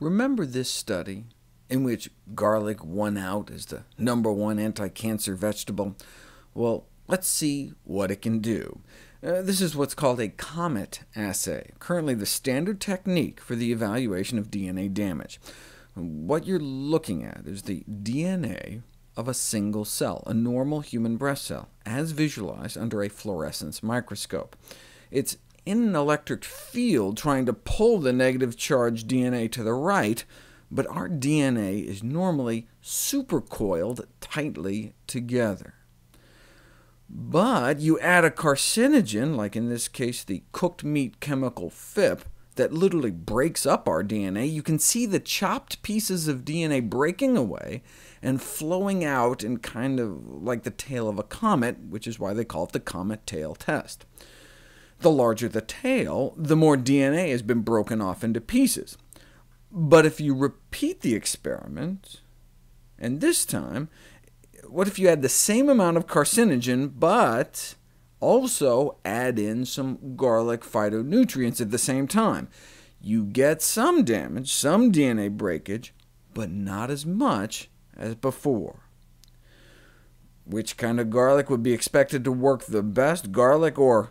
Remember this study in which garlic won out as the #1 anti-cancer vegetable? Well, let's see what it can do. This is what's called a COMET assay, currently the standard technique for the evaluation of DNA damage. What you're looking at is the DNA of a single cell, a normal human breast cell, as visualized under a fluorescence microscope. It's in an electric field trying to pull the negative charged DNA to the right, but our DNA is normally supercoiled tightly together. But you add a carcinogen, like in this case the cooked meat chemical PhIP, that literally breaks up our DNA, you can see the chopped pieces of DNA breaking away and flowing out in kind of like the tail of a comet, which is why they call it the Comet Tail Test. The larger the tail, the more DNA has been broken off into pieces. But if you repeat the experiment, and this time, what if you add the same amount of carcinogen, but also add in some garlic phytonutrients at the same time? You get some damage, some DNA breakage, but not as much as before. Which kind of garlic would be expected to work the best, garlic or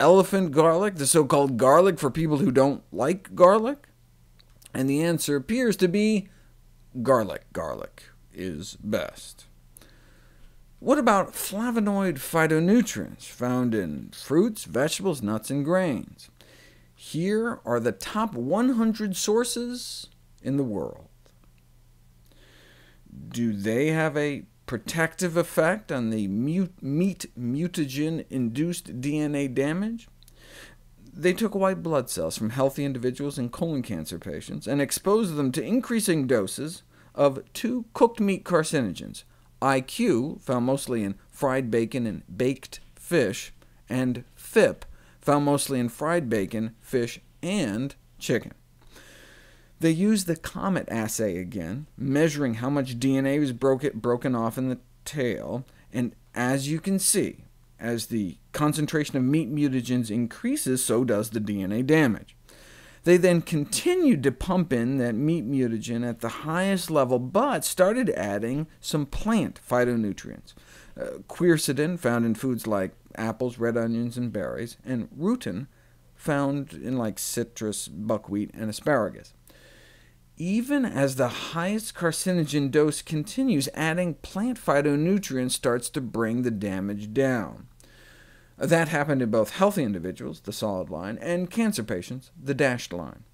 elephant garlic, the so-called garlic for people who don't like garlic? And the answer appears to be garlic. Garlic is best. What about flavonoid phytonutrients found in fruits, vegetables, nuts, and grains? Here are the top 100 sources in the world. Do they have a protective effect on the meat mutagen-induced DNA damage? They took white blood cells from healthy individuals and colon cancer patients and exposed them to increasing doses of 2 cooked meat carcinogens, IQ, found mostly in fried bacon and baked fish, and PhIP, found mostly in fried bacon, fish, and chicken. They used the COMET assay again, measuring how much DNA was broken off in the tail, and as you can see, as the concentration of meat mutagens increases, so does the DNA damage. They then continued to pump in that meat mutagen at the highest level, but started adding some plant phytonutrients. Quercetin, found in foods like apples, red onions, and berries, and rutin, found in like citrus, buckwheat, and asparagus. Even as the highest carcinogen dose continues, adding plant phytonutrients starts to bring the damage down. That happened in both healthy individuals, the solid line, and cancer patients, the dashed line.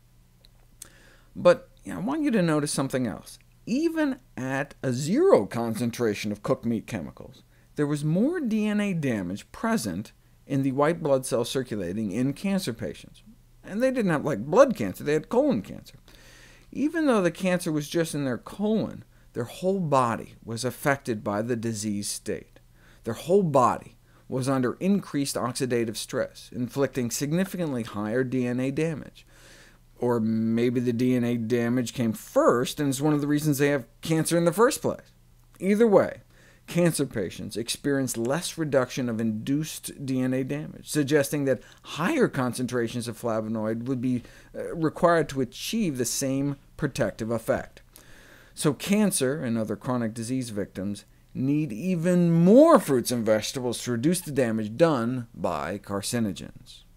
But I want you to notice something else. Even at a 0 concentration of cooked meat chemicals, there was more DNA damage present in the white blood cells circulating in cancer patients. And they didn't have like blood cancer, they had colon cancer. Even though the cancer was just in their colon, their whole body was affected by the disease state. Their whole body was under increased oxidative stress, inflicting significantly higher DNA damage. Or maybe the DNA damage came first and is one of the reasons they have cancer in the first place. Either way, cancer patients experience less reduction of induced DNA damage, suggesting that higher concentrations of flavonoid would be required to achieve the same protective effect. So cancer and other chronic disease victims need even more fruits and vegetables to reduce the damage done by carcinogens.